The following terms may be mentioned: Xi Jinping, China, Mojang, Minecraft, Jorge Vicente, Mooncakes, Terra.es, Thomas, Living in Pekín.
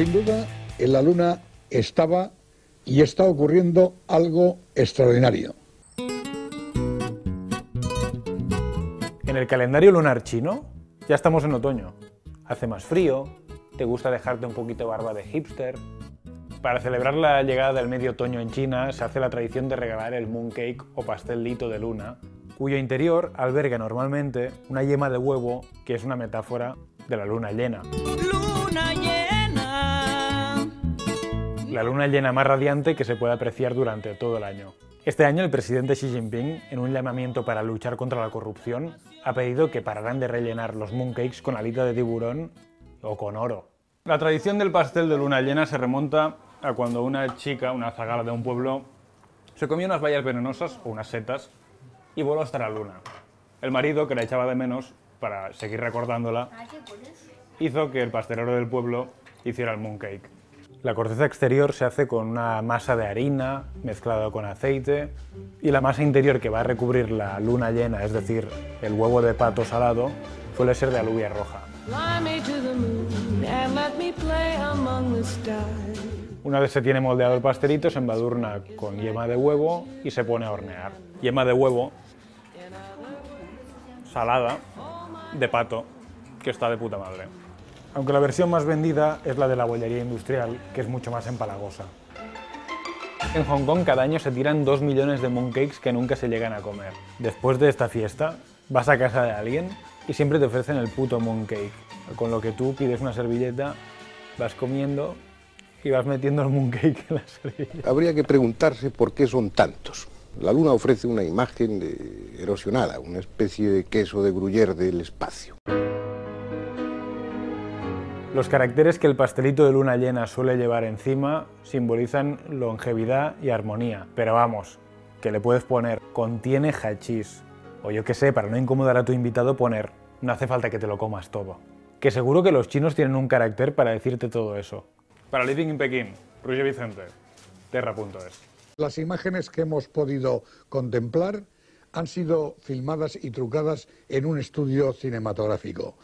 Sin duda, en la Luna estaba y está ocurriendo algo extraordinario. En el calendario lunar chino ya estamos en otoño. Hace más frío, te gusta dejarte un poquito barba de hipster. Para celebrar la llegada del medio otoño en China se hace la tradición de regalar el mooncake o pastelito de luna, cuyo interior alberga normalmente una yema de huevo que es una metáfora de la luna llena. ¡Luna llena! La luna llena más radiante que se puede apreciar durante todo el año. Este año el presidente Xi Jinping, en un llamamiento para luchar contra la corrupción, ha pedido que pararan de rellenar los mooncakes con alita de tiburón o con oro. La tradición del pastel de luna llena se remonta a cuando una chica, una zagala de un pueblo, se comió unas bayas venenosas o unas setas y voló hasta la luna. El marido, que la echaba de menos para seguir recordándola, hizo que el pastelero del pueblo hiciera el mooncake. La corteza exterior se hace con una masa de harina mezclada con aceite y la masa interior que va a recubrir la luna llena, es decir, el huevo de pato salado, suele ser de alubia roja. Una vez se tiene moldeado el pastelito, se embadurna con yema de huevo y se pone a hornear. Yema de huevo salada de pato, que está de puta madre. Aunque la versión más vendida es la de la bollería industrial, que es mucho más empalagosa. En Hong Kong cada año se tiran 2 millones de mooncakes que nunca se llegan a comer. Después de esta fiesta, vas a casa de alguien y siempre te ofrecen el puto mooncake, con lo que tú pides una servilleta, vas comiendo y vas metiendo el mooncake en la servilleta. Habría que preguntarse por qué son tantos. La luna ofrece una imagen erosionada, una especie de queso de gruyère del espacio. Los caracteres que el pastelito de luna llena suele llevar encima simbolizan longevidad y armonía. Pero vamos, que le puedes poner contiene hachís, o yo qué sé, para no incomodar a tu invitado poner no hace falta que te lo comas todo. Que seguro que los chinos tienen un carácter para decirte todo eso. Para Living in Pekín, Jorge Vicente, Terra.es. Las imágenes que hemos podido contemplar han sido filmadas y trucadas en un estudio cinematográfico.